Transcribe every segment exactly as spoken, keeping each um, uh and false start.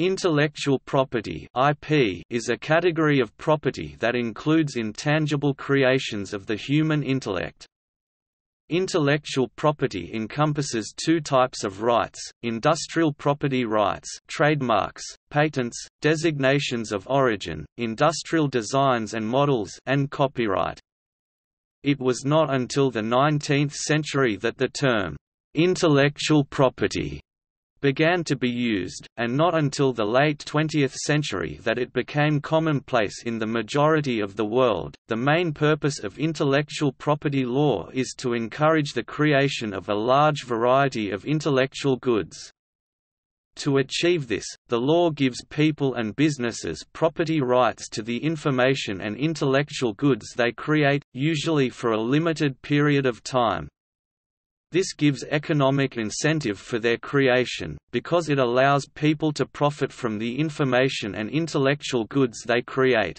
Intellectual property (I P) is a category of property that includes intangible creations of the human intellect. Intellectual property encompasses two types of rights: industrial property rights, trademarks, patents, designations of origin, industrial designs and models, and copyright. It was not until the nineteenth century that the term intellectual property began to be used, and not until the late twentieth century that it became commonplace in the majority of the world. The main purpose of intellectual property law is to encourage the creation of a large variety of intellectual goods. To achieve this, the law gives people and businesses property rights to the information and intellectual goods they create, usually for a limited period of time. This gives economic incentive for their creation, because it allows people to profit from the information and intellectual goods they create.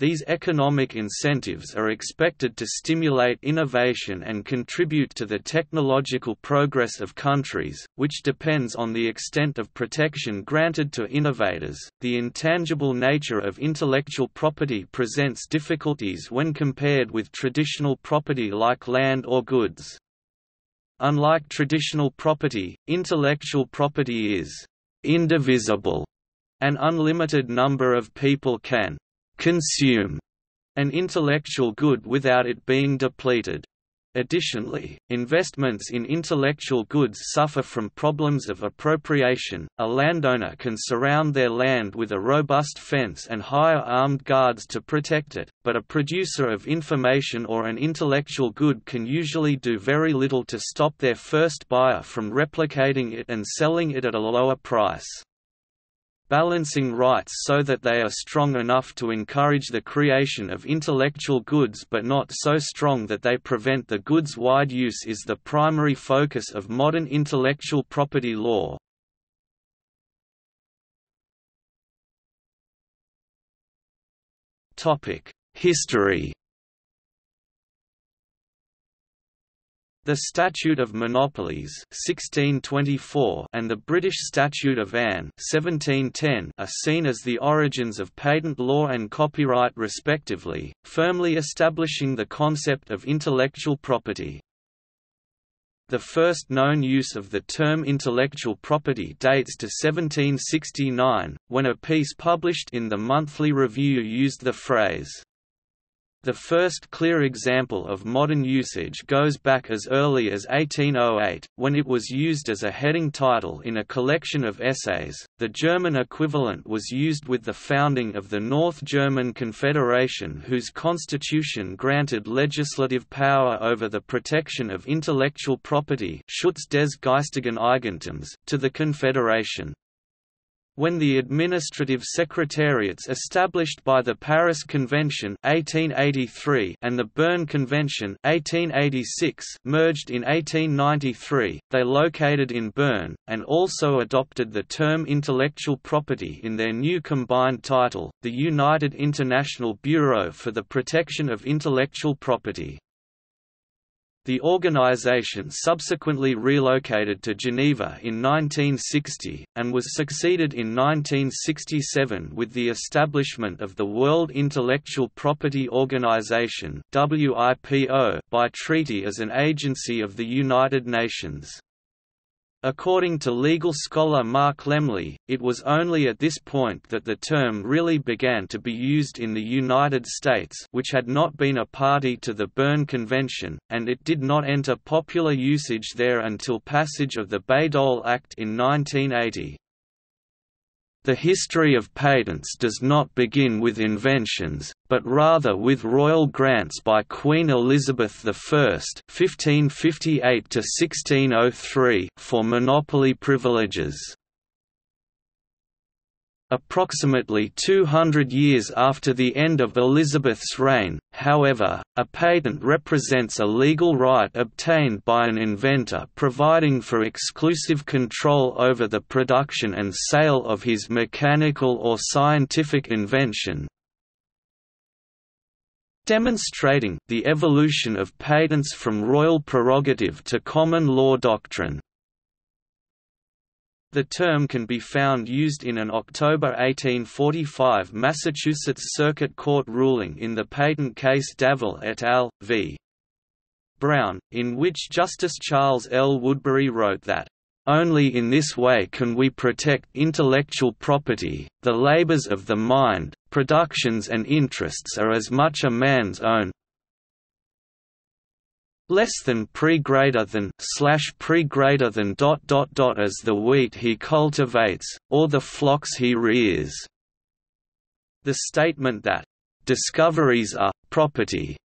These economic incentives are expected to stimulate innovation and contribute to the technological progress of countries, which depends on the extent of protection granted to innovators. The intangible nature of intellectual property presents difficulties when compared with traditional property like land or goods. Unlike traditional property, intellectual property is indivisible. An unlimited number of people can consume an intellectual good without it being depleted. Additionally, investments in intellectual goods suffer from problems of appropriation. A landowner can surround their land with a robust fence and hire armed guards to protect it, but a producer of information or an intellectual good can usually do very little to stop their first buyer from replicating it and selling it at a lower price. Balancing rights so that they are strong enough to encourage the creation of intellectual goods but not so strong that they prevent the goods' wide use is the primary focus of modern intellectual property law. History. The Statute of Monopolies sixteen twenty-four and the British Statute of Anne seventeen ten are seen as the origins of patent law and copyright respectively, firmly establishing the concept of intellectual property. The first known use of the term intellectual property dates to seventeen sixty-nine, when a piece published in the Monthly Review used the phrase. The first clear example of modern usage goes back as early as eighteen oh eight, when it was used as a heading title in a collection of essays. The German equivalent was used with the founding of the North German Confederation, whose constitution granted legislative power over the protection of intellectual property, Schutz des geistigen Eigentums, to the Confederation. When the administrative secretariats established by the Paris Convention eighteen eighty-three and the Berne Convention eighteen eighty-six merged in eighteen ninety-three, they located in Berne, and also adopted the term intellectual property in their new combined title, the United International Bureau for the Protection of Intellectual Property. The organization subsequently relocated to Geneva in nineteen sixty, and was succeeded in nineteen sixty-seven with the establishment of the World Intellectual Property Organization (W I P O) by treaty as an agency of the United Nations. According to legal scholar Mark Lemley, it was only at this point that the term really began to be used in the United States, which had not been a party to the Berne Convention, and it did not enter popular usage there until passage of the Baydoll Act in nineteen eighty. The history of patents does not begin with inventions, but rather with royal grants by Queen Elizabeth I (fifteen fifty-eight to sixteen oh three) for monopoly privileges. Approximately two hundred years after the end of Elizabeth's reign, however, a patent represents a legal right obtained by an inventor providing for exclusive control over the production and sale of his mechanical or scientific invention, demonstrating the evolution of patents from royal prerogative to common law doctrine. The term can be found used in an October eighteen forty-five Massachusetts Circuit Court ruling in the patent case Davoll et al. v. Brown, in which Justice Charles L. Woodbury wrote that, "Only in this way can we protect intellectual property. The labors of the mind, productions and interests are as much a man's own less than pre greater than slash pre greater than dot dot dot as the wheat he cultivates, or the flocks he rears." The statement that discoveries are property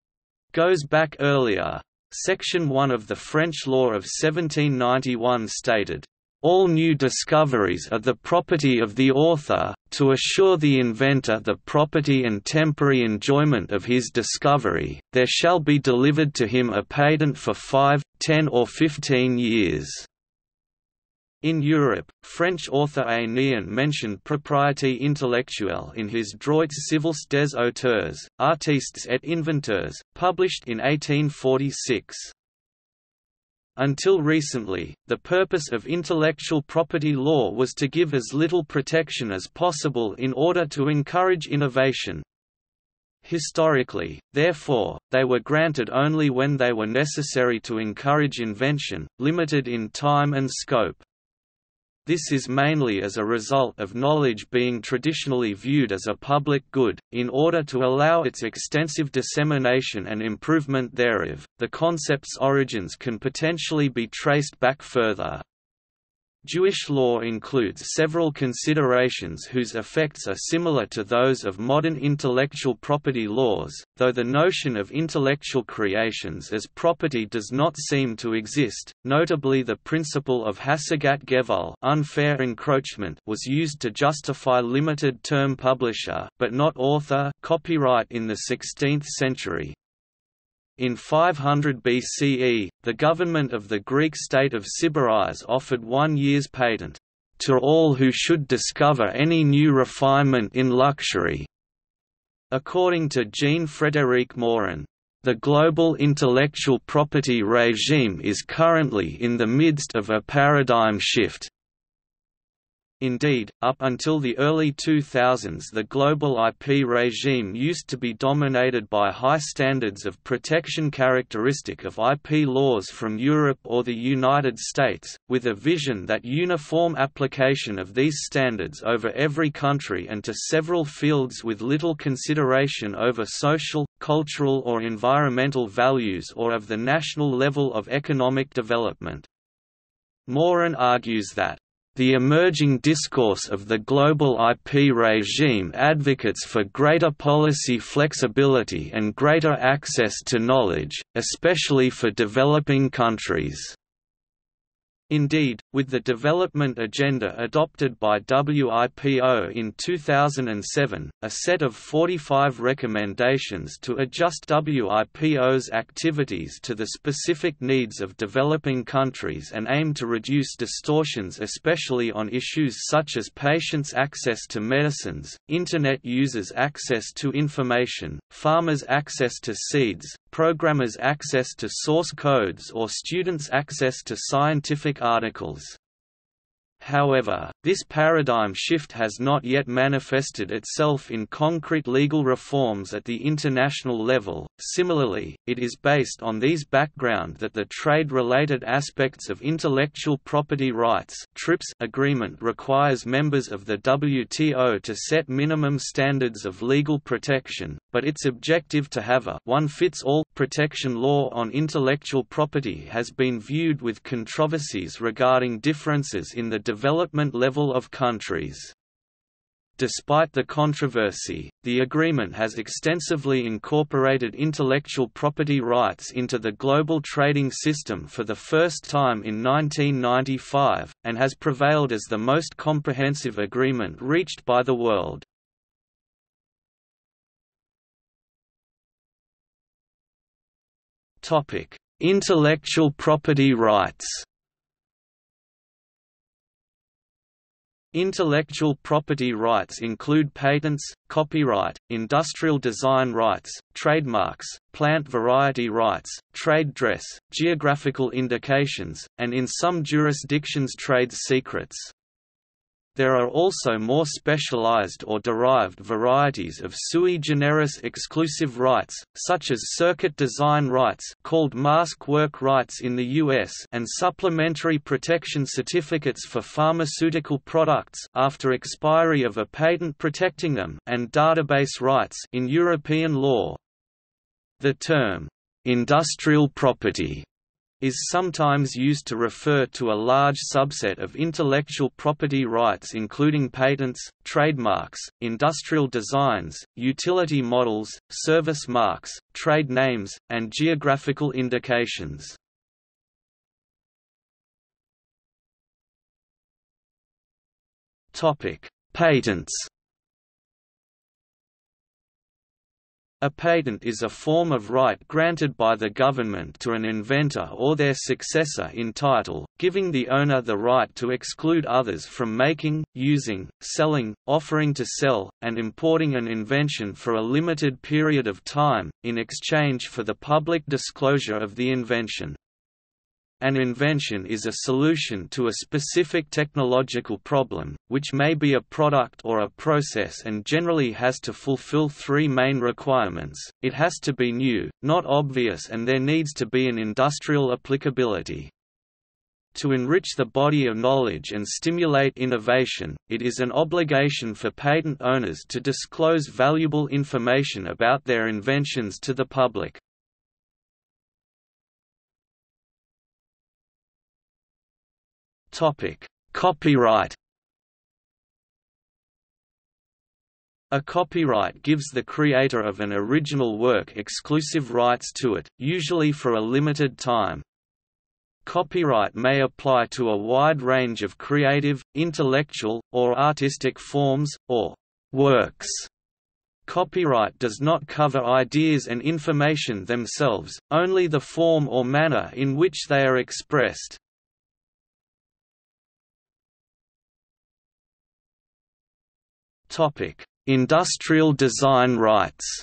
goes back earlier. Section one of the French Law of seventeen ninety-one stated, "All new discoveries are the property of the author, to assure the inventor the property and temporary enjoyment of his discovery, there shall be delivered to him a patent for five, ten or fifteen years." In Europe, French author A. Nian mentioned propriété intellectuelle in his Droits civils des auteurs, artistes et inventeurs, published in eighteen forty-six. Until recently, the purpose of intellectual property law was to give as little protection as possible in order to encourage innovation. Historically, therefore, they were granted only when they were necessary to encourage invention, limited in time and scope. This is mainly as a result of knowledge being traditionally viewed as a public good. In order to allow its extensive dissemination and improvement thereof, the concept's origins can potentially be traced back further. Jewish law includes several considerations whose effects are similar to those of modern intellectual property laws, though the notion of intellectual creations as property does not seem to exist. Notably, the principle of hasagat gevul, unfair encroachment, was used to justify limited-term publisher but not author copyright in the sixteenth century. In five hundred B C E, the government of the Greek state of Sybaris offered one year's patent to all who should discover any new refinement in luxury. According to Jean-Frédéric Morin, the global intellectual property regime is currently in the midst of a paradigm shift. Indeed, up until the early two thousands the global I P regime used to be dominated by high standards of protection characteristic of I P laws from Europe or the United States, with a vision that uniform application of these standards over every country and to several fields with little consideration over social, cultural or environmental values or of the national level of economic development. Morin argues that the emerging discourse of the global I P regime advocates for greater policy flexibility and greater access to knowledge, especially for developing countries. Indeed, with the development agenda adopted by WIPO in two thousand seven, a set of forty-five recommendations to adjust WIPO's activities to the specific needs of developing countries and aim to reduce distortions especially on issues such as patients' access to medicines, Internet users' access to information, farmers' access to seeds, programmers' access to source codes or students' access to scientific articles. However, this paradigm shift has not yet manifested itself in concrete legal reforms at the international level. Similarly, it is based on these background that the trade-related aspects of intellectual property rights (TRIPS) agreement requires members of the W T O to set minimum standards of legal protection, but its objective to have a one-fits-all protection law on intellectual property has been viewed with controversies regarding differences in the development level of countries. Despite the controversy, the agreement has extensively incorporated intellectual property rights into the global trading system for the first time in nineteen ninety-five, and has prevailed as the most comprehensive agreement reached by the world. Topic: Intellectual property rights. Intellectual property rights include patents, copyright, industrial design rights, trademarks, plant variety rights, trade dress, geographical indications, and in some jurisdictions trade secrets. There are also more specialized or derived varieties of sui generis exclusive rights, such as circuit design rights called mask work rights in the U S and supplementary protection certificates for pharmaceutical products after expiry of a patent protecting them and database rights in European law. The term, "industrial property" is sometimes used to refer to a large subset of intellectual property rights including patents, trademarks, industrial designs, utility models, service marks, trade names, and geographical indications. Patents. A patent is a form of right granted by the government to an inventor or their successor in title, giving the owner the right to exclude others from making, using, selling, offering to sell, and importing an invention for a limited period of time, in exchange for the public disclosure of the invention. An invention is a solution to a specific technological problem, which may be a product or a process and generally has to fulfill three main requirements. It has to be new, not obvious, and there needs to be an industrial applicability. To enrich the body of knowledge and stimulate innovation, it is an obligation for patent owners to disclose valuable information about their inventions to the public. Copyright. A copyright gives the creator of an original work exclusive rights to it, usually for a limited time. Copyright may apply to a wide range of creative, intellectual, or artistic forms, or works. Copyright does not cover ideas and information themselves, only the form or manner in which they are expressed. Topic: Industrial design rights.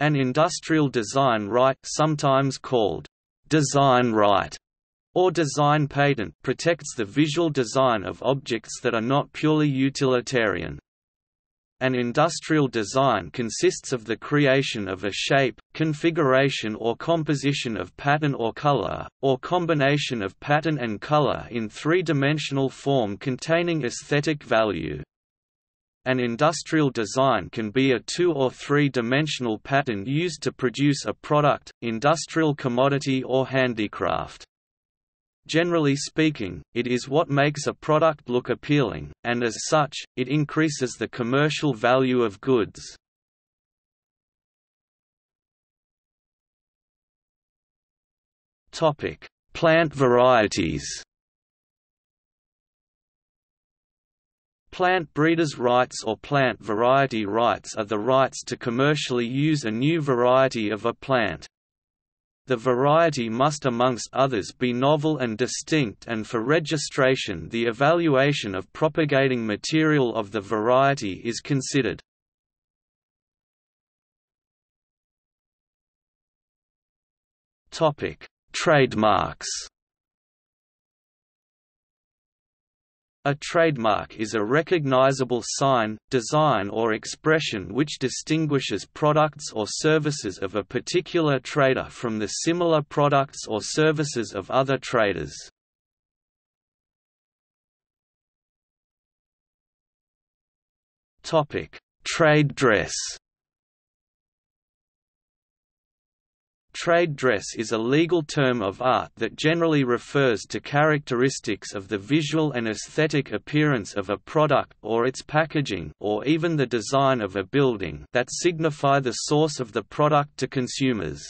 An industrial design right, sometimes called design right or design patent, protects the visual design of objects that are not purely utilitarian. An industrial design consists of the creation of a shape, configuration or composition of pattern or color, or combination of pattern and color in three-dimensional form containing aesthetic value. An industrial design can be a two- or three-dimensional pattern used to produce a product, industrial commodity or handicraft. Generally speaking, it is what makes a product look appealing, and as such, it increases the commercial value of goods. Topic: Plant varieties. Plant breeders' rights or plant variety rights are the rights to commercially use a new variety of a plant. The variety must amongst others be novel and distinct, and for registration the evaluation of propagating material of the variety is considered. Trademarks. A trademark is a recognizable sign, design or expression which distinguishes products or services of a particular trader from the similar products or services of other traders. Trade dress. Trade dress is a legal term of art that generally refers to characteristics of the visual and aesthetic appearance of a product or its packaging or even the design of a building that signify the source of the product to consumers.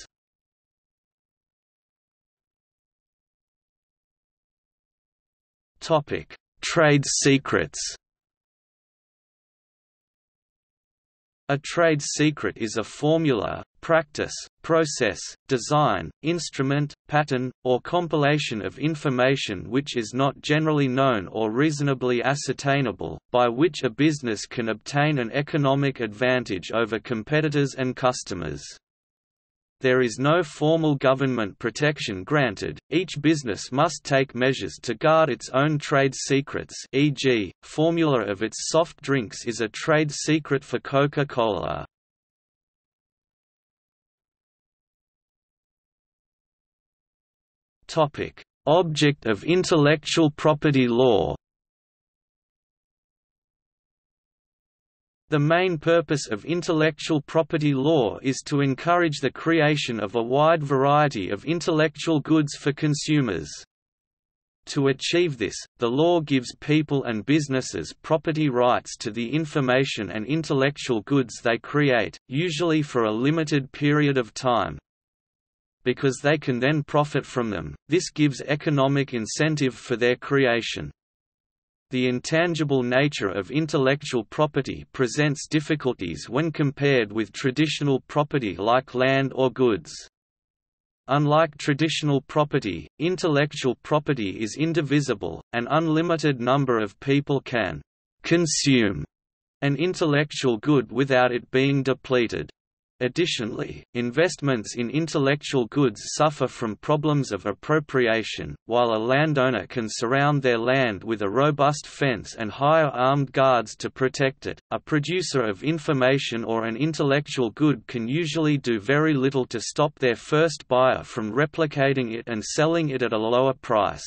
Topic: Trade secrets. A trade secret is a formula, practice, process, design, instrument, pattern, or compilation of information which is not generally known or reasonably ascertainable, by which a business can obtain an economic advantage over competitors and customers. There is no formal government protection granted, each business must take measures to guard its own trade secrets, for example, formula of its soft drinks is a trade secret for Coca-Cola. Object of intellectual property law. The main purpose of intellectual property law is to encourage the creation of a wide variety of intellectual goods for consumers. To achieve this, the law gives people and businesses property rights to the information and intellectual goods they create, usually for a limited period of time. Because they can then profit from them, this gives economic incentive for their creation. The intangible nature of intellectual property presents difficulties when compared with traditional property like land or goods. Unlike traditional property, intellectual property is indivisible. An unlimited number of people can consume an intellectual good without it being depleted. Additionally, investments in intellectual goods suffer from problems of appropriation. While a landowner can surround their land with a robust fence and hire armed guards to protect it, a producer of information or an intellectual good can usually do very little to stop their first buyer from replicating it and selling it at a lower price.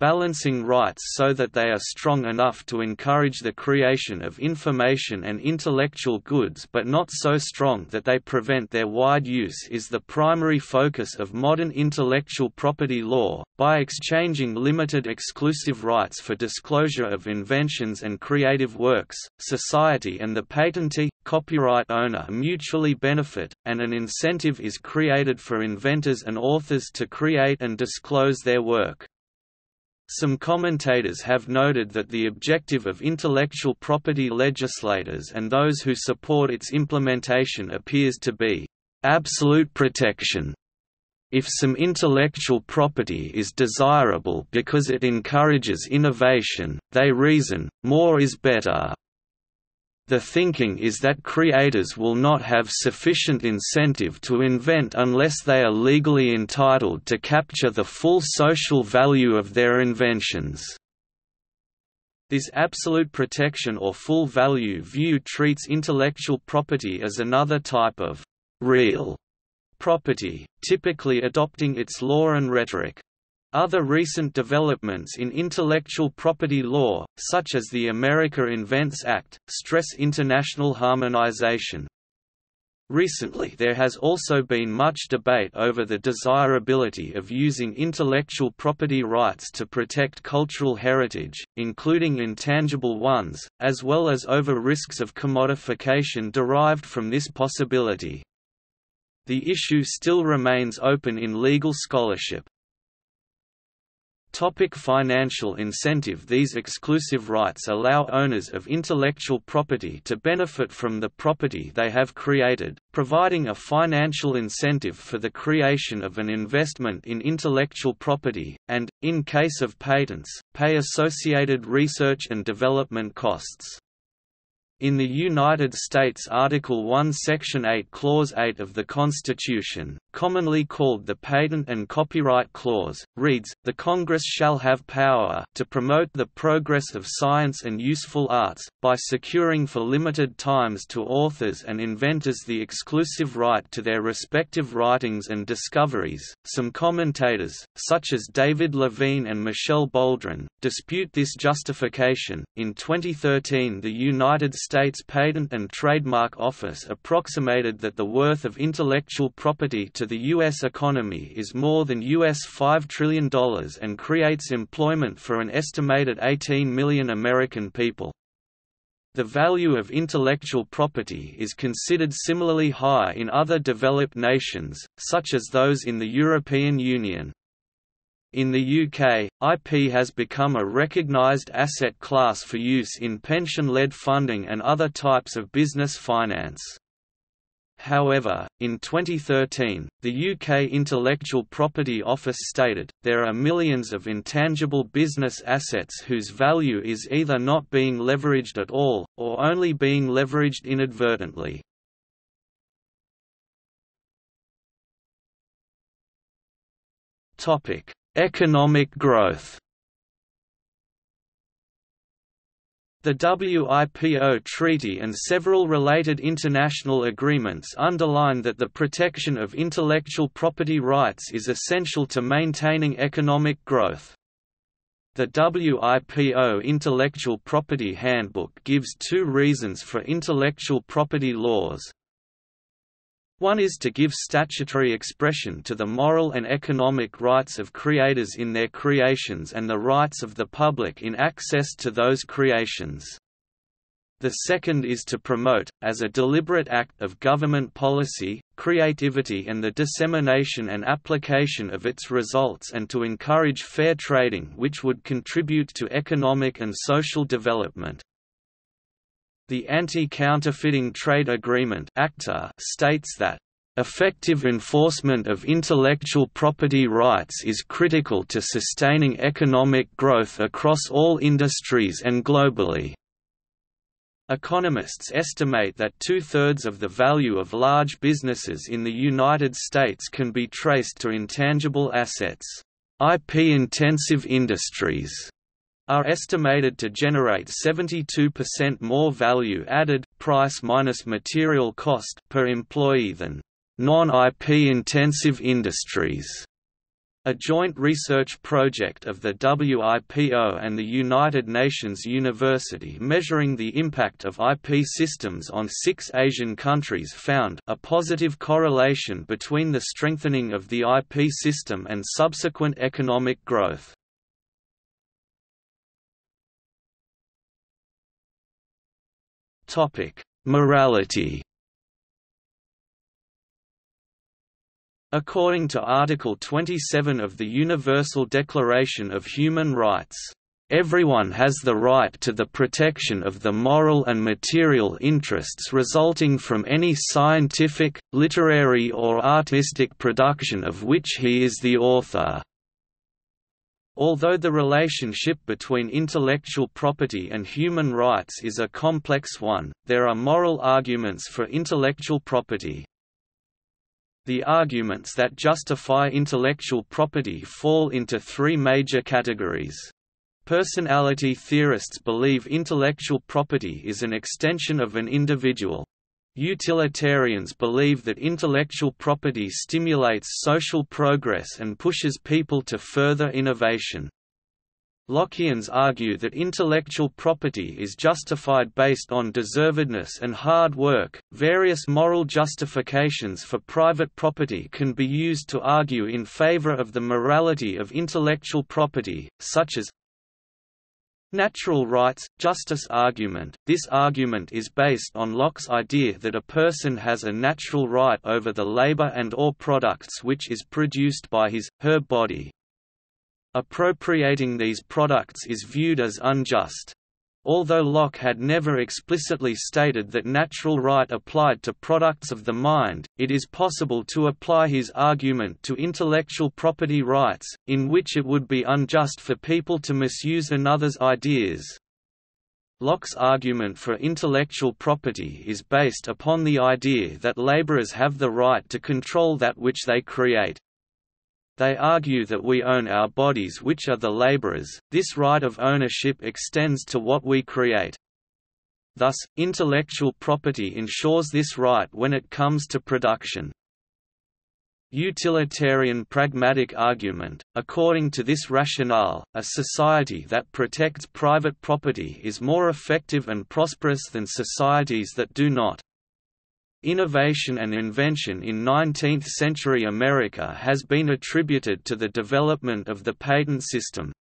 Balancing rights so that they are strong enough to encourage the creation of information and intellectual goods but not so strong that they prevent their wide use is the primary focus of modern intellectual property law. By exchanging limited exclusive rights for disclosure of inventions and creative works, society and the patentee, copyright owner mutually benefit, and an incentive is created for inventors and authors to create and disclose their work. Some commentators have noted that the objective of intellectual property legislators and those who support its implementation appears to be absolute protection. If some intellectual property is desirable because it encourages innovation, they reason, more is better. The thinking is that creators will not have sufficient incentive to invent unless they are legally entitled to capture the full social value of their inventions. This absolute protection or full value view treats intellectual property as another type of real property, typically adopting its law and rhetoric. Other recent developments in intellectual property law, such as the America Invents Act, stress international harmonization. Recently there has also been much debate over the desirability of using intellectual property rights to protect cultural heritage, including intangible ones, as well as over risks of commodification derived from this possibility. The issue still remains open in legal scholarship. Topic: financial incentive. These exclusive rights allow owners of intellectual property to benefit from the property they have created, providing a financial incentive for the creation of an investment in intellectual property, and, in case of patents, pay associated research and development costs. In the United States, Article one Section eight Clause eight of the Constitution, commonly called the Patent and Copyright Clause, reads, "The Congress shall have power to promote the progress of science and useful arts, by securing for limited times to authors and inventors the exclusive right to their respective writings and discoveries." Some commentators, such as David Levine and Michelle Boldrin, dispute this justification. In twenty thirteen, the United States States Patent and Trademark Office approximated that the worth of intellectual property to the U S economy is more than U S five trillion dollars and creates employment for an estimated eighteen million American people. The value of intellectual property is considered similarly high in other developed nations, such as those in the European Union. In the U K, I P has become a recognised asset class for use in pension-led funding and other types of business finance. However, in twenty thirteen, the U K Intellectual Property Office stated, there are millions of intangible business assets whose value is either not being leveraged at all, or only being leveraged inadvertently. Economic growth. The WIPO Treaty and several related international agreements underline that the protection of intellectual property rights is essential to maintaining economic growth. The WIPO Intellectual Property Handbook gives two reasons for intellectual property laws. One is to give statutory expression to the moral and economic rights of creators in their creations and the rights of the public in access to those creations. The second is to promote, as a deliberate act of government policy, creativity and the dissemination and application of its results, and to encourage fair trading, which would contribute to economic and social development. The Anti-Counterfeiting Trade Agreement (ACTA) states that, "...effective enforcement of intellectual property rights is critical to sustaining economic growth across all industries and globally." Economists estimate that two-thirds of the value of large businesses in the United States can be traced to intangible assets. I P-intensive industries are estimated to generate seventy-two percent more value added price minus material cost per employee than non-I P intensive industries. A joint research project of the WIPO and the United Nations University measuring the impact of I P systems on six Asian countries found a positive correlation between the strengthening of the I P system and subsequent economic growth. Topic: Morality. According to Article twenty-seven of the Universal Declaration of Human Rights, everyone has the right to the protection of the moral and material interests resulting from any scientific, literary or artistic production of which he is the author. Although the relationship between intellectual property and human rights is a complex one, there are moral arguments for intellectual property. The arguments that justify intellectual property fall into three major categories. Personality theorists believe intellectual property is an extension of an individual. Utilitarians believe that intellectual property stimulates social progress and pushes people to further innovation. Lockeans argue that intellectual property is justified based on deservedness and hard work. Various moral justifications for private property can be used to argue in favor of the morality of intellectual property, such as natural rights, justice argument. This argument is based on Locke's idea that a person has a natural right over the labor and or products which is produced by his, her body. Appropriating these products is viewed as unjust. Although Locke had never explicitly stated that natural right applied to products of the mind, it is possible to apply his argument to intellectual property rights, in which it would be unjust for people to misuse another's ideas. Locke's argument for intellectual property is based upon the idea that laborers have the right to control that which they create. They argue that we own our bodies, which are the laborers. This right of ownership extends to what we create. Thus, intellectual property ensures this right when it comes to production. Utilitarian pragmatic argument. According to this rationale, a society that protects private property is more effective and prosperous than societies that do not. Innovation and invention in nineteenth-century America has been attributed to the development of the patent system.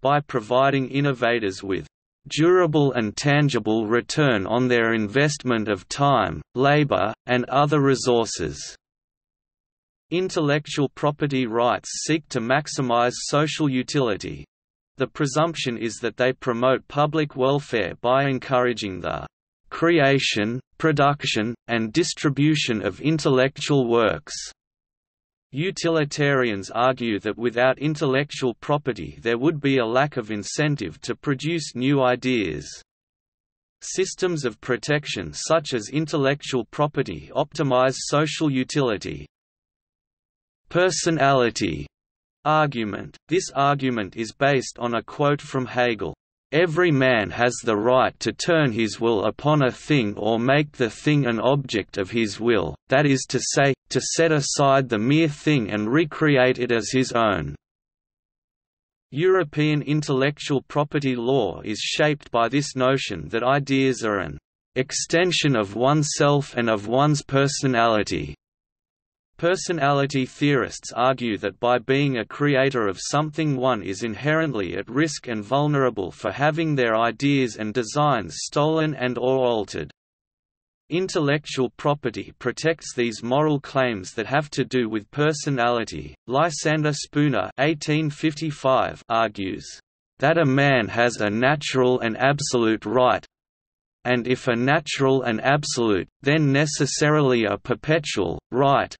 By providing innovators with durable and tangible return on their investment of time, labor, and other resources, intellectual property rights seek to maximize social utility. The presumption is that they promote public welfare by encouraging the creation, production, and distribution of intellectual works. Utilitarians argue that without intellectual property there would be a lack of incentive to produce new ideas. Systems of protection such as intellectual property optimize social utility. Personality argument. This argument is based on a quote from Hegel. Every man has the right to turn his will upon a thing or make the thing an object of his will, that is to say, to set aside the mere thing and recreate it as his own. European intellectual property law is shaped by this notion that ideas are an extension of oneself and of one's personality. Personality theorists argue that by being a creator of something one is inherently at risk and vulnerable for having their ideas and designs stolen and or altered. Intellectual property protects these moral claims that have to do with personality. Lysander Spooner eighteen fifty-five argues that a man has a natural and absolute right, and if a natural and absolute, then necessarily a perpetual, right,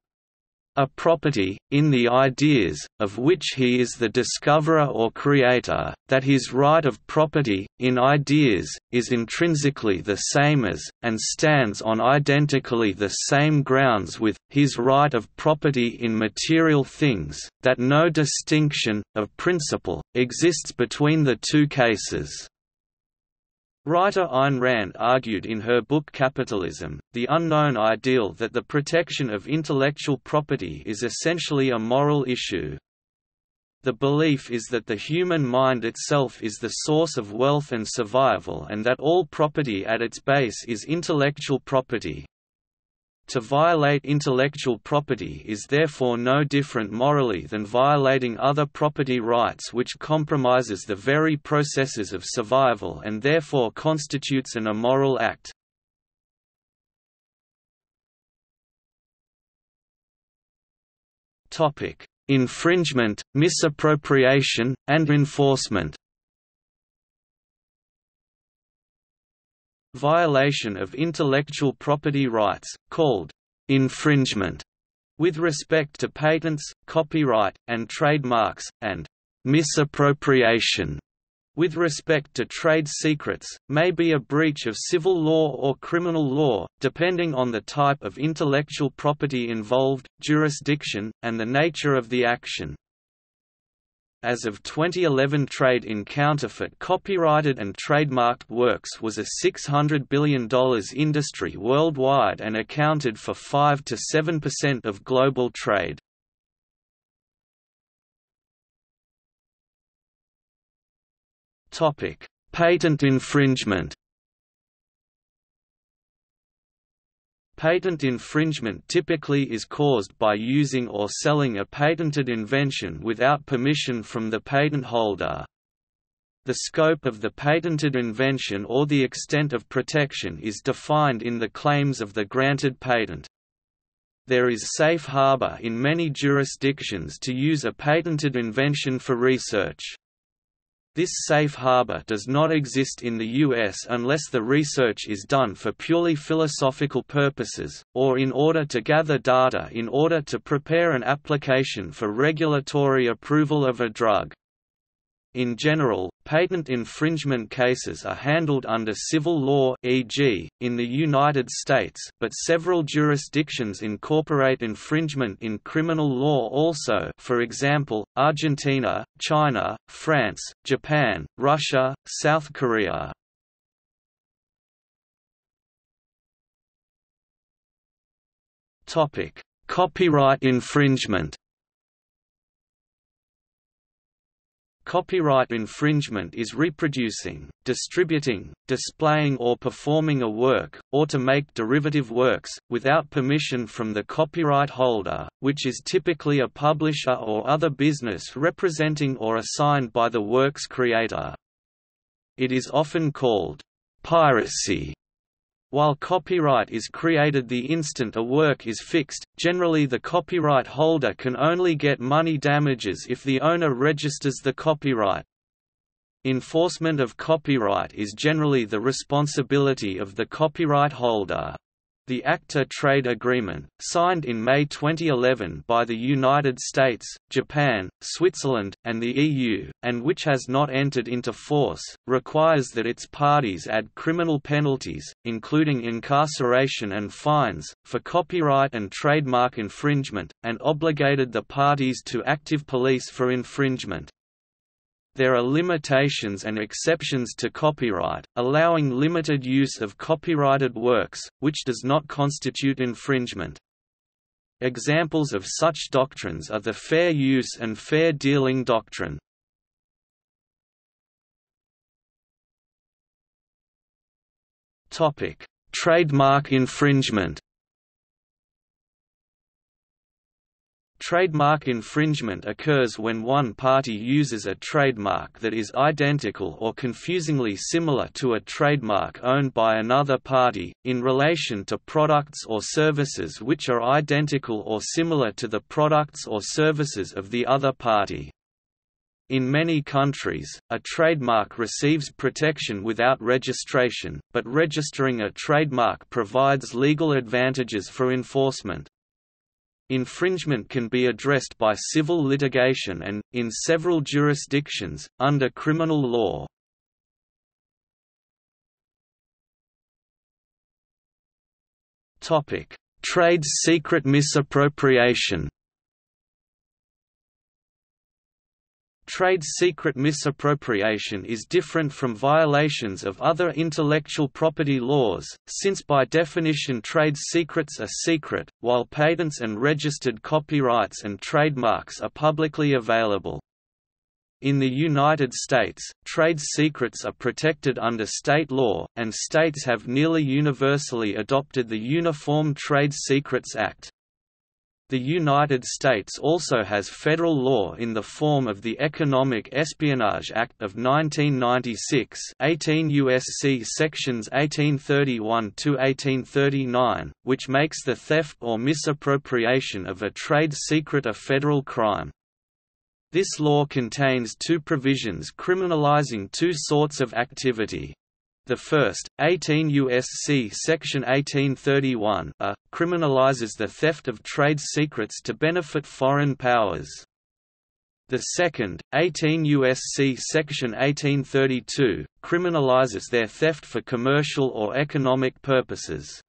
a property, in the ideas, of which he is the discoverer or creator, that his right of property, in ideas, is intrinsically the same as, and stands on identically the same grounds with, his right of property in material things, that no distinction, of principle, exists between the two cases. Writer Ayn Rand argued in her book Capitalism, The Unknown Ideal that the protection of intellectual property is essentially a moral issue. The belief is that the human mind itself is the source of wealth and survival and that all property at its base is intellectual property. To violate intellectual property is therefore no different morally than violating other property rights, which compromises the very processes of survival and therefore constitutes an immoral act. Topic: Infringement, misappropriation, and enforcement. Violation of intellectual property rights, called infringement, with respect to patents, copyright, and trademarks, and misappropriation, with respect to trade secrets, may be a breach of civil law or criminal law, depending on the type of intellectual property involved, jurisdiction, and the nature of the action. As of twenty eleven, trade in counterfeit copyrighted and trademarked works was a six hundred billion dollar industry worldwide and accounted for five to seven percent of global trade. Topic: Patent infringement. Patent infringement typically is caused by using or selling a patented invention without permission from the patent holder. The scope of the patented invention or the extent of protection is defined in the claims of the granted patent. There is safe harbor in many jurisdictions to use a patented invention for research. This safe harbor does not exist in the U S unless the research is done for purely philosophical purposes, or in order to gather data in order to prepare an application for regulatory approval of a drug. In general, patent infringement cases are handled under civil law, for example, in the United States, but several jurisdictions incorporate infringement in criminal law also, for example, Argentina, China, France, Japan, Russia, South Korea. Topic: Copyright infringement. Copyright infringement is reproducing, distributing, displaying or performing a work, or to make derivative works, without permission from the copyright holder, which is typically a publisher or other business representing or assigned by the work's creator. It is often called piracy. While copyright is created the instant a work is fixed, generally the copyright holder can only get money damages if the owner registers the copyright. Enforcement of copyright is generally the responsibility of the copyright holder. The ACTA trade agreement, signed in May twenty eleven by the United States, Japan, Switzerland, and the E U, and which has not entered into force, requires that its parties add criminal penalties, including incarceration and fines, for copyright and trademark infringement, and obligated the parties to active police for infringement. There are limitations and exceptions to copyright, allowing limited use of copyrighted works, which does not constitute infringement. Examples of such doctrines are the Fair Use and Fair Dealing Doctrine. Trademark infringement. Trademark infringement occurs when one party uses a trademark that is identical or confusingly similar to a trademark owned by another party, in relation to products or services which are identical or similar to the products or services of the other party. In many countries, a trademark receives protection without registration, but registering a trademark provides legal advantages for enforcement. Infringement can be addressed by civil litigation and, in several jurisdictions, under criminal law. Topic: Trade secret misappropriation. Trade secret misappropriation is different from violations of other intellectual property laws, since by definition trade secrets are secret, while patents and registered copyrights and trademarks are publicly available. In the United States, trade secrets are protected under state law, and states have nearly universally adopted the Uniform Trade Secrets Act. The United States also has federal law in the form of the Economic Espionage Act of nineteen ninety-six, eighteen U S C sections eighteen thirty-one to eighteen thirty-nine, which makes the theft or misappropriation of a trade secret a federal crime. This law contains two provisions criminalizing two sorts of activity. The first, eighteen U S C section eighteen thirty-one, A, criminalizes the theft of trade secrets to benefit foreign powers. The second, eighteen U S C section eighteen thirty-two, criminalizes their theft for commercial or economic purposes.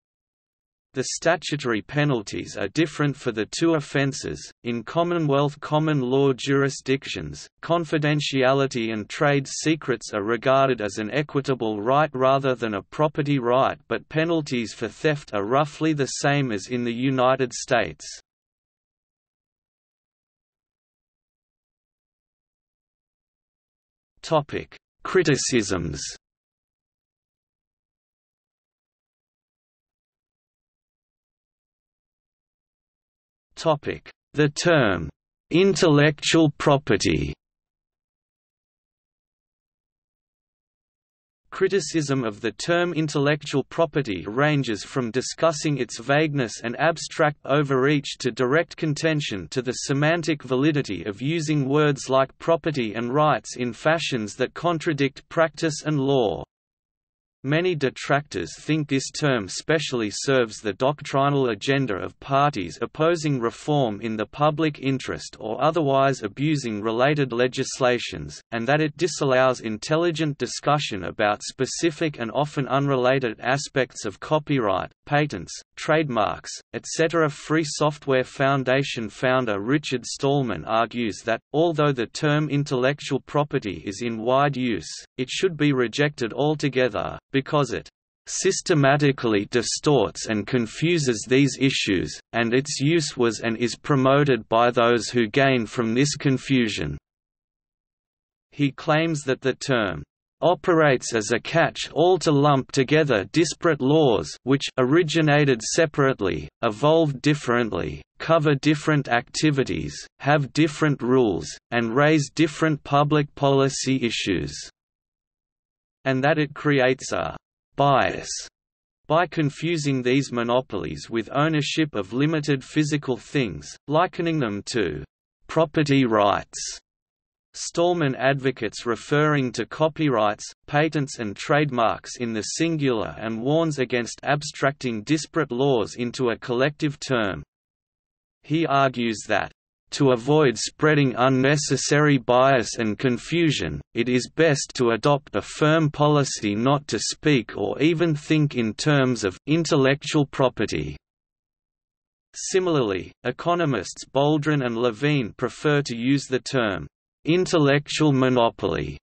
The statutory penalties are different for the two offenses. In Commonwealth common law jurisdictions, confidentiality and trade secrets are regarded as an equitable right rather than a property right, but penalties for theft are roughly the same as in the United States. Topic: Criticisms. The term, "intellectual property". Criticism of the term intellectual property ranges from discussing its vagueness and abstract overreach to direct contention to the semantic validity of using words like property and rights in fashions that contradict practice and law. Many detractors think this term specially serves the doctrinal agenda of parties opposing reform in the public interest or otherwise abusing related legislations, and that it disallows intelligent discussion about specific and often unrelated aspects of copyright, patents, trademarks, et cetera. Free Software Foundation founder Richard Stallman argues that, although the term intellectual property is in wide use, it should be rejected altogether, because it "systematically distorts and confuses these issues, and its use was and is promoted by those who gain from this confusion." He claims that the term "operates as a catch-all to lump together disparate laws which originated separately, evolved differently, cover different activities, have different rules, and raise different public policy issues," and that it creates a bias by confusing these monopolies with ownership of limited physical things, likening them to property rights. Stallman advocates referring to copyrights, patents and trademarks in the singular and warns against abstracting disparate laws into a collective term. He argues that, "To avoid spreading unnecessary bias and confusion, it is best to adopt a firm policy not to speak or even think in terms of intellectual property." Similarly, economists Boldrin and Levine prefer to use the term intellectual monopoly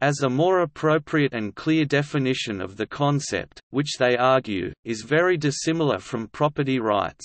as a more appropriate and clear definition of the concept, which they argue is very dissimilar from property rights.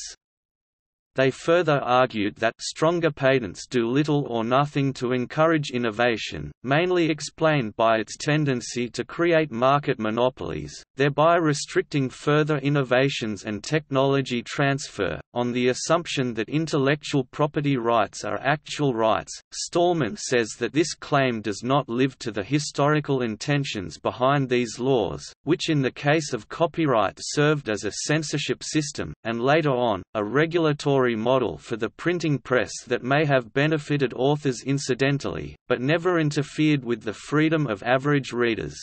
They further argued that stronger patents do little or nothing to encourage innovation, mainly explained by its tendency to create market monopolies, thereby restricting further innovations and technology transfer. On the assumption that intellectual property rights are actual rights, Stallman says that this claim does not live to the historical intentions behind these laws, which in the case of copyright served as a censorship system, and later on, a regulatory model for the printing press that may have benefited authors incidentally, but never interfered with the freedom of average readers.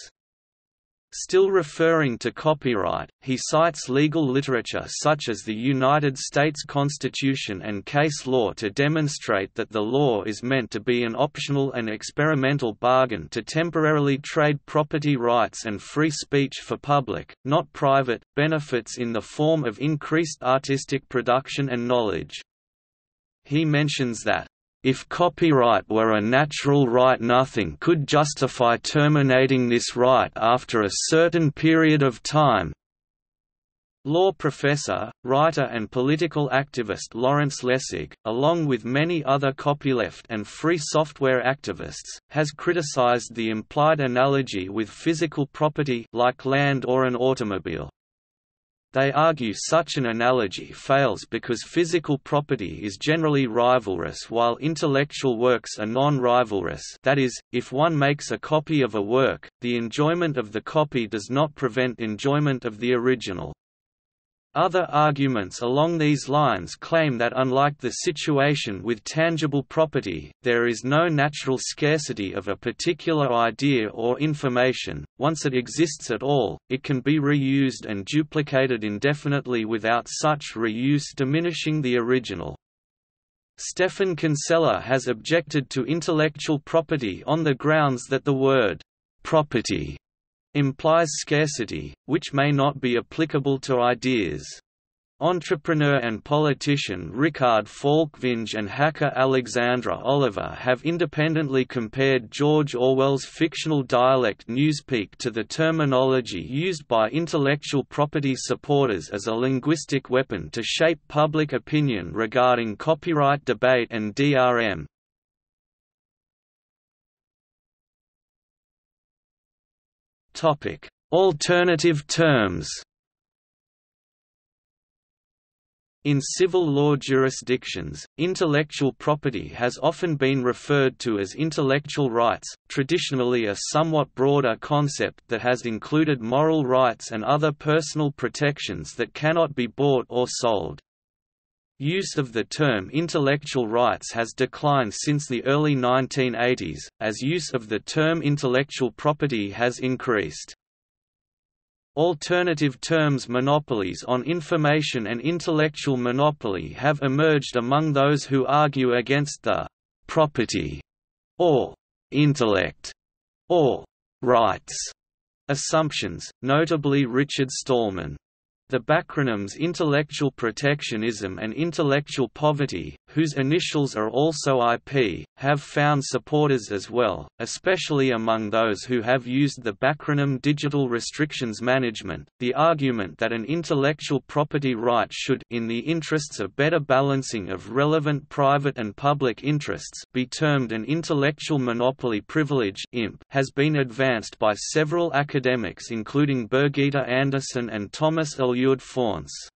Still referring to copyright, he cites legal literature such as the United States Constitution and case law to demonstrate that the law is meant to be an optional and experimental bargain to temporarily trade property rights and free speech for public, not private, benefits in the form of increased artistic production and knowledge. He mentions that if copyright were a natural right, nothing could justify terminating this right after a certain period of time. Law professor, writer and political activist Lawrence Lessig, along with many other copyleft and free software activists, has criticized the implied analogy with physical property like land or an automobile. They argue such an analogy fails because physical property is generally rivalrous while intellectual works are non-rivalrous, that is, if one makes a copy of a work, the enjoyment of the copy does not prevent enjoyment of the original. Other arguments along these lines claim that unlike the situation with tangible property, there is no natural scarcity of a particular idea or information. Once it exists at all, it can be reused and duplicated indefinitely without such reuse diminishing the original. Stefan Kinsella has objected to intellectual property on the grounds that the word property implies scarcity, which may not be applicable to ideas. Entrepreneur and politician Richard Falkvinge and hacker Alexandra Oliver have independently compared George Orwell's fictional dialect Newspeak to the terminology used by intellectual property supporters as a linguistic weapon to shape public opinion regarding copyright debate and D R M. Topic: Alternative terms. In civil law jurisdictions, intellectual property has often been referred to as intellectual rights, traditionally a somewhat broader concept that has included moral rights and other personal protections that cannot be bought or sold. Use of the term intellectual rights has declined since the early nineteen eighties, as use of the term intellectual property has increased. Alternative terms monopolies on information and intellectual monopoly have emerged among those who argue against the «property» or «intellect» or «rights» assumptions, notably Richard Stallman. The backronyms intellectual protectionism and intellectual poverty, whose initials are also I P, have found supporters as well, especially among those who have used the backronym digital restrictions management. The argument that an intellectual property right should, in the interests of better balancing of relevant private and public interests, be termed an intellectual monopoly privilege (I M P), has been advanced by several academics, including Birgitta Anderson and Thomas L. Fonts.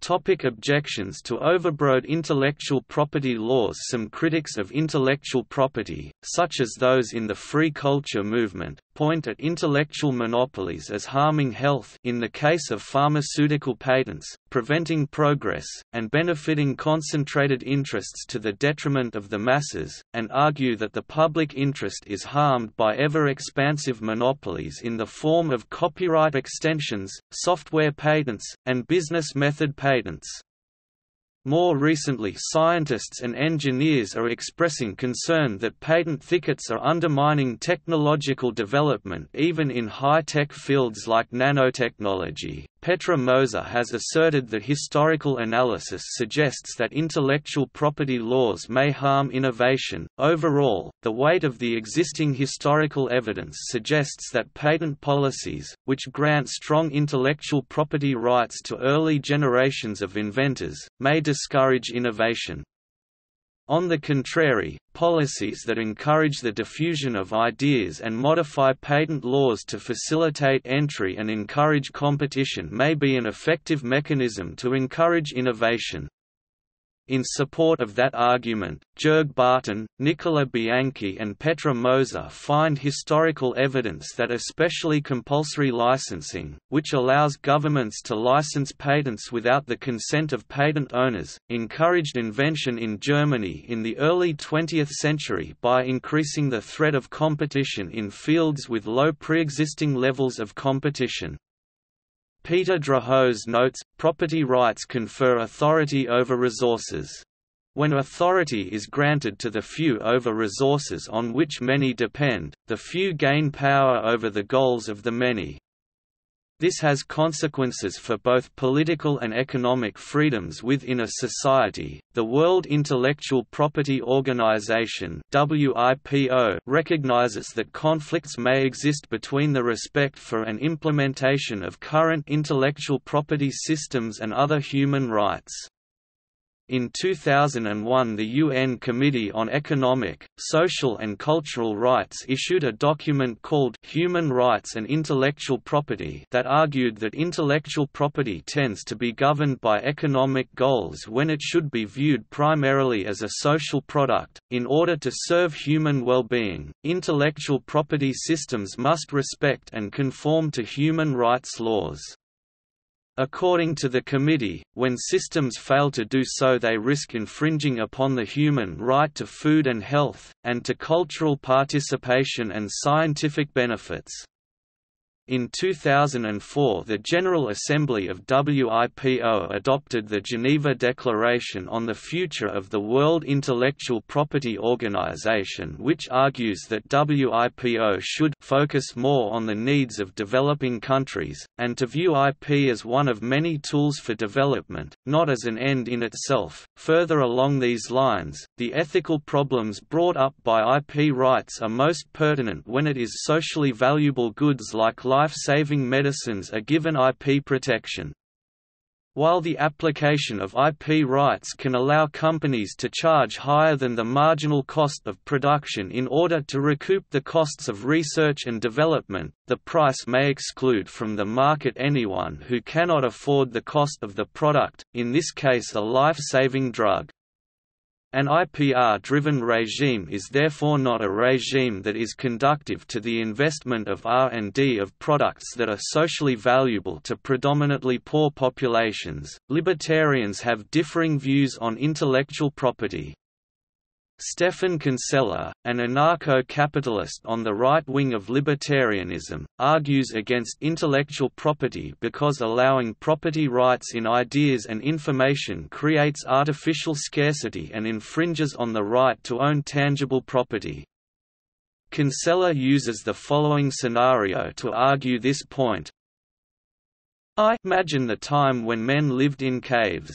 Topic: objections to overbroad intellectual property laws. Some critics of intellectual property, such as those in the free culture movement, point at intellectual monopolies as harming health in the case of pharmaceutical patents, preventing progress, and benefiting concentrated interests to the detriment of the masses, and argue that the public interest is harmed by ever-expansive monopolies in the form of copyright extensions, software patents, and business method patents. More recently, scientists and engineers are expressing concern that patent thickets are undermining technological development even in high-tech fields like nanotechnology. Petra Moser has asserted that historical analysis suggests that intellectual property laws may harm innovation. Overall, the weight of the existing historical evidence suggests that patent policies, which grant strong intellectual property rights to early generations of inventors, may discourage innovation. On the contrary, policies that encourage the diffusion of ideas and modify patent laws to facilitate entry and encourage competition may be an effective mechanism to encourage innovation. In support of that argument, Jörg Barton, Nicola Bianchi and Petra Moser find historical evidence that especially compulsory licensing, which allows governments to license patents without the consent of patent owners, encouraged invention in Germany in the early twentieth century by increasing the threat of competition in fields with low pre-existing levels of competition. Peter Drahos notes, property rights confer authority over resources. When authority is granted to the few over resources on which many depend, the few gain power over the goals of the many. This has consequences for both political and economic freedoms within a society. The World Intellectual Property Organization (W I P O) recognizes that conflicts may exist between the respect for and implementation of current intellectual property systems and other human rights. In two thousand one, the U N Committee on Economic, Social and Cultural Rights issued a document called Human Rights and Intellectual Property that argued that intellectual property tends to be governed by economic goals when it should be viewed primarily as a social product. In order to serve human well-being, intellectual property systems must respect and conform to human rights laws. According to the committee, when systems fail to do so they risk infringing upon the human right to food and health, and to cultural participation and scientific benefits. In two thousand four, the General Assembly of W I P O adopted the Geneva Declaration on the Future of the World Intellectual Property Organization, which argues that W I P O should focus more on the needs of developing countries, and to view I P as one of many tools for development, not as an end in itself. Further along these lines, the ethical problems brought up by I P rights are most pertinent when it is socially valuable goods like life life-saving medicines are given I P protection. While the application of I P rights can allow companies to charge higher than the marginal cost of production in order to recoup the costs of research and development, the price may exclude from the market anyone who cannot afford the cost of the product, in this case a life-saving drug. An I P R-driven regime is therefore not a regime that is conducive to the investment of R and D of products that are socially valuable to predominantly poor populations. Libertarians have differing views on intellectual property. Stefan Kinsella, an anarcho-capitalist on the right wing of libertarianism, argues against intellectual property because allowing property rights in ideas and information creates artificial scarcity and infringes on the right to own tangible property. Kinsella uses the following scenario to argue this point. I imagine the time when men lived in caves.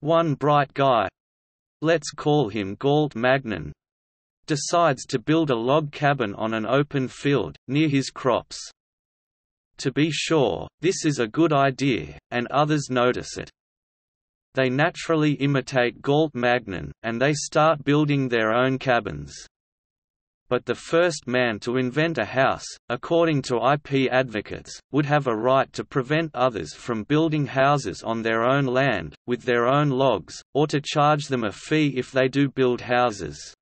One bright guy, let's call him Gault Magnon, decides to build a log cabin on an open field, near his crops. To be sure, this is a good idea, and others notice it. They naturally imitate Gault Magnon, and they start building their own cabins. But the first man to invent a house, according to I P advocates, would have a right to prevent others from building houses on their own land, with their own logs, or to charge them a fee if they do build houses.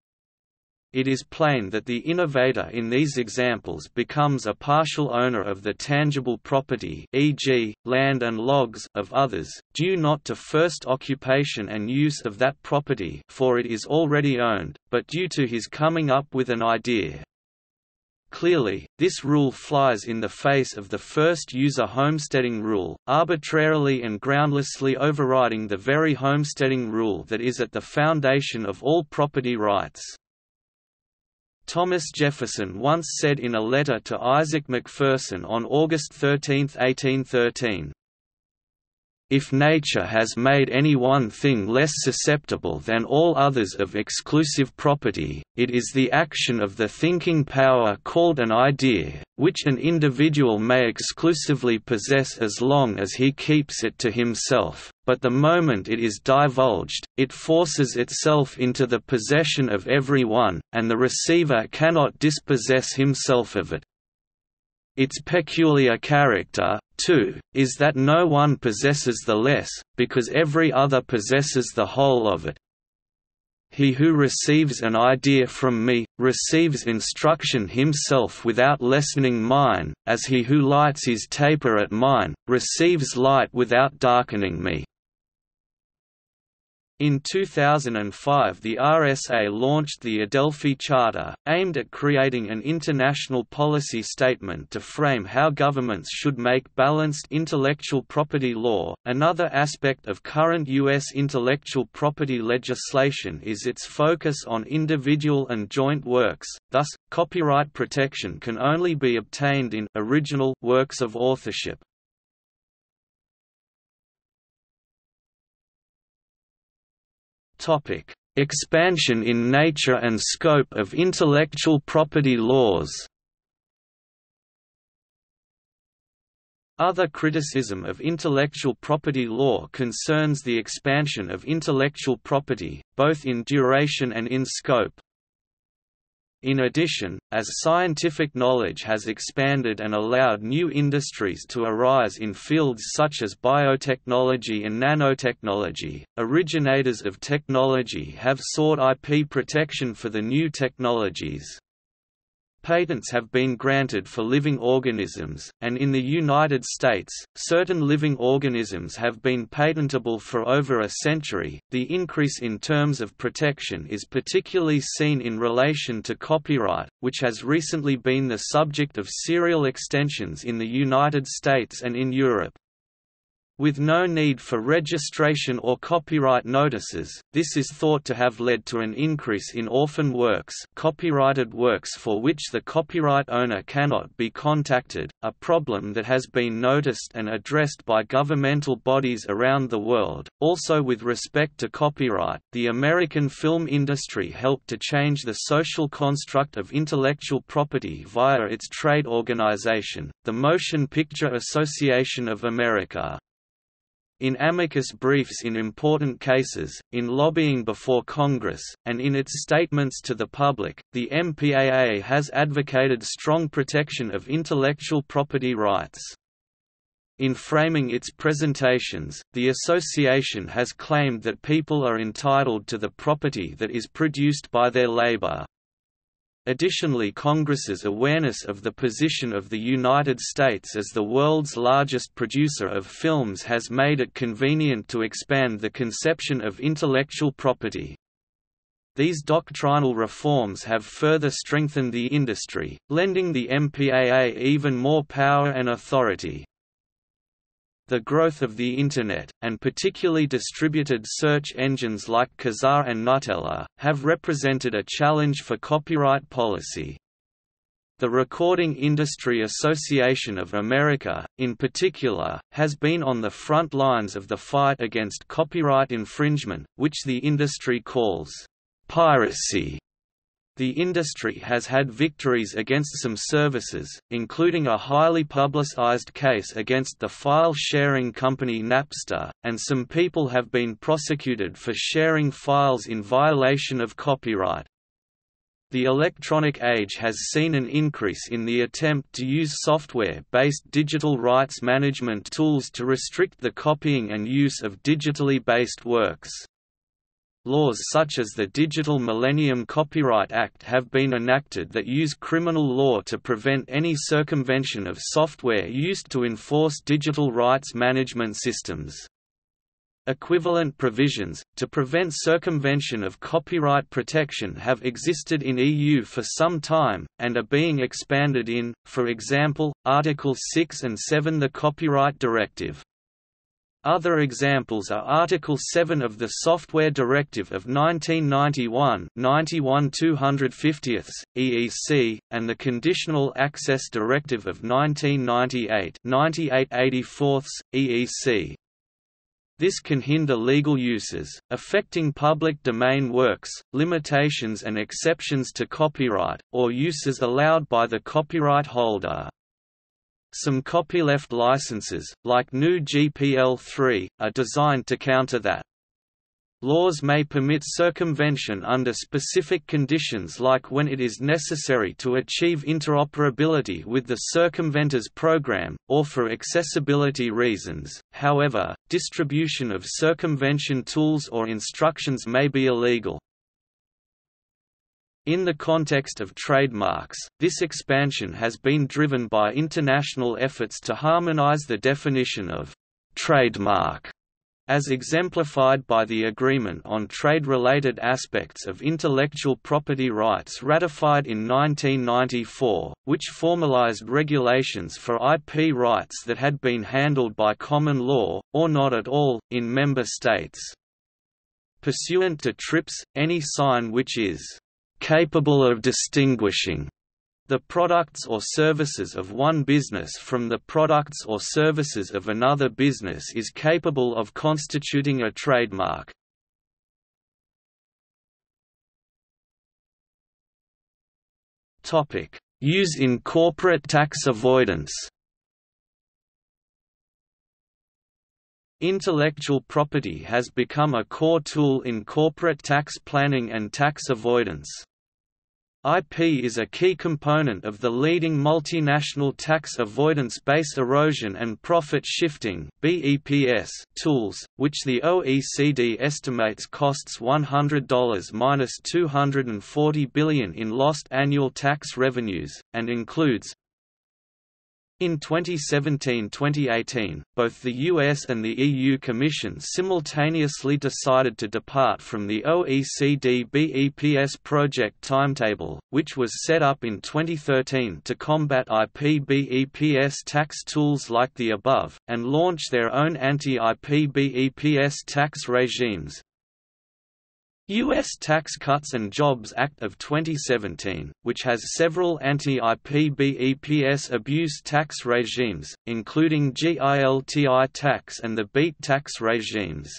It is plain that the innovator in these examples becomes a partial owner of the tangible property, for example, land and logs, of others, due not to first occupation and use of that property, for it is already owned, but due to his coming up with an idea. Clearly, this rule flies in the face of the first user homesteading rule, arbitrarily and groundlessly overriding the very homesteading rule that is at the foundation of all property rights. Thomas Jefferson once said in a letter to Isaac McPherson on August thirteenth, eighteen thirteen, "If nature has made any one thing less susceptible than all others of exclusive property, it is the action of the thinking power called an idea, which an individual may exclusively possess as long as he keeps it to himself, but the moment it is divulged, it forces itself into the possession of every one, and the receiver cannot dispossess himself of it. Its peculiar character, too, is that no one possesses the less, because every other possesses the whole of it. He who receives an idea from me, receives instruction himself without lessening mine, as he who lights his taper at mine, receives light without darkening me." In two thousand five, the R S A launched the Adelphi Charter, aimed at creating an international policy statement to frame how governments should make balanced intellectual property law. Another aspect of current U S intellectual property legislation is its focus on individual and joint works. Thus, copyright protection can only be obtained in original works of authorship. Topic: Expansion in nature and scope of intellectual property laws. Other criticism of intellectual property law concerns the expansion of intellectual property, both in duration and in scope. In addition, as scientific knowledge has expanded and allowed new industries to arise in fields such as biotechnology and nanotechnology, originators of technology have sought I P protection for the new technologies. Patents have been granted for living organisms, and in the United States, certain living organisms have been patentable for over a century. The increase in terms of protection is particularly seen in relation to copyright, which has recently been the subject of serial extensions in the United States and in Europe. With no need for registration or copyright notices, this is thought to have led to an increase in orphan works, copyrighted works for which the copyright owner cannot be contacted, a problem that has been noticed and addressed by governmental bodies around the world. Also, with respect to copyright, the American film industry helped to change the social construct of intellectual property via its trade organization, the Motion Picture Association of America. In amicus briefs in important cases, in lobbying before Congress, and in its statements to the public, the M P A A has advocated strong protection of intellectual property rights. In framing its presentations, the association has claimed that people are entitled to the property that is produced by their labor. Additionally, Congress's awareness of the position of the United States as the world's largest producer of films has made it convenient to expand the conception of intellectual property. These doctrinal reforms have further strengthened the industry, lending the M P A A even more power and authority. The growth of the Internet, and particularly distributed search engines like Kazaa and Nutella, have represented a challenge for copyright policy. The Recording Industry Association of America, in particular, has been on the front lines of the fight against copyright infringement, which the industry calls piracy. The industry has had victories against some services, including a highly publicized case against the file-sharing company Napster, and some people have been prosecuted for sharing files in violation of copyright. The electronic age has seen an increase in the attempt to use software-based digital rights management tools to restrict the copying and use of digitally based works. Laws such as the Digital Millennium Copyright Act have been enacted that use criminal law to prevent any circumvention of software used to enforce digital rights management systems. Equivalent provisions, to prevent circumvention of copyright protection have existed in E U for some time, and are being expanded in, for example, Article six and seven the Copyright Directive. Other examples are Article seven of the Software Directive of nineteen ninety-one ninety-one two fifty E E C, and the Conditional Access Directive of nineteen ninety-eight ninety-eight eighty-four E E C. This can hinder legal uses, affecting public domain works, limitations and exceptions to copyright, or uses allowed by the copyright holder. Some copyleft licenses, like new G P L three, are designed to counter that. Laws may permit circumvention under specific conditions like when it is necessary to achieve interoperability with the circumventor's program, or for accessibility reasons. However, distribution of circumvention tools or instructions may be illegal. In the context of trademarks, this expansion has been driven by international efforts to harmonize the definition of trademark, as exemplified by the Agreement on Trade-Related Aspects of Intellectual Property Rights ratified in nineteen ninety-four, which formalized regulations for I P rights that had been handled by common law, or not at all, in member states. Pursuant to TRIPS, any sign which is capable of distinguishing the products or services of one business from the products or services of another business is capable of constituting a trademark. Use in corporate tax avoidance. Intellectual property has become a core tool in corporate tax planning and tax avoidance. I P is a key component of the leading multinational tax avoidance-based erosion and profit shifting (B E P S) tools, which the O E C D estimates costs one hundred to two hundred forty billion dollars in lost annual tax revenues, and includes in twenty seventeen to twenty eighteen, both the U S and the E U Commission simultaneously decided to depart from the O E C D B E P S project timetable, which was set up in twenty thirteen to combat I P B E P S tax tools like the above, and launch their own anti-I P B E P S tax regimes. U S Tax Cuts and Jobs Act of twenty seventeen, which has several anti-I P B E P S abuse tax regimes, including GILTI tax and the BEAT tax regimes.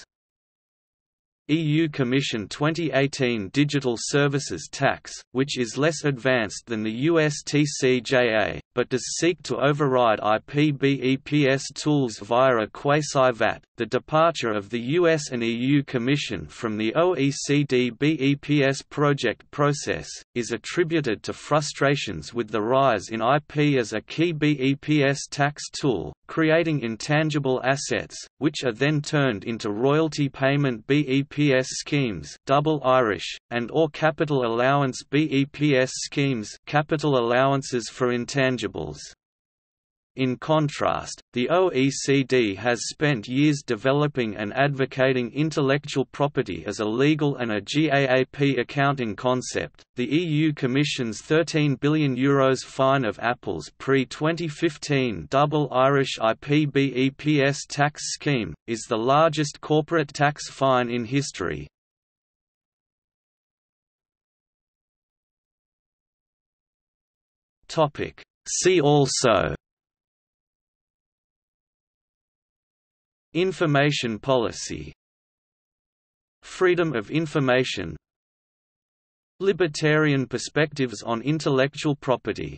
E U Commission twenty eighteen Digital Services Tax, which is less advanced than the U S T C J A, but does seek to override I P B E P S tools via a quasi-V A T. The departure of the U S and E U Commission from the O E C D B E P S project process is attributed to frustrations with the rise in I P as a key B E P S tax tool, creating intangible assets, which are then turned into royalty payment B E P S schemes, double Irish, and or capital allowance B E P S schemes, capital allowances for intangibles. In contrast, the O E C D has spent years developing and advocating intellectual property as a legal and a GAAP accounting concept. The E U Commission's thirteen billion euros fine of Apple's pre twenty fifteen double Irish I P B E P S tax scheme is the largest corporate tax fine in history. Topic: See also. Information policy, freedom of information, libertarian perspectives on intellectual property.